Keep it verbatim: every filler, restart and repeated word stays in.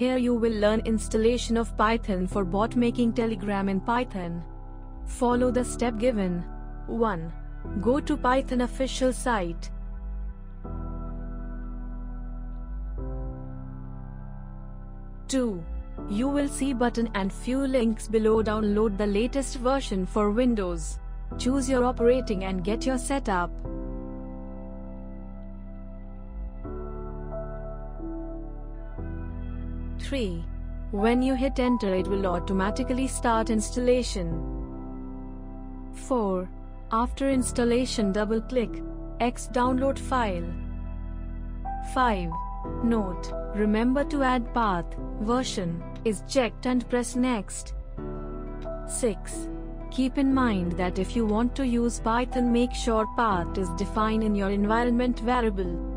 Here you will learn installation of Python for bot making Telegram in Python. Follow the step given. one. Go to Python official site. two. You will see button and few links below. Download the latest version for Windows. Choose your operating and get your setup. three. When you hit enter, it will automatically start installation. four. After installation, double click X download file. five. Note, remember to add path, version is checked and press next. six. Keep in mind that if you want to use Python, make sure path is defined in your environment variable.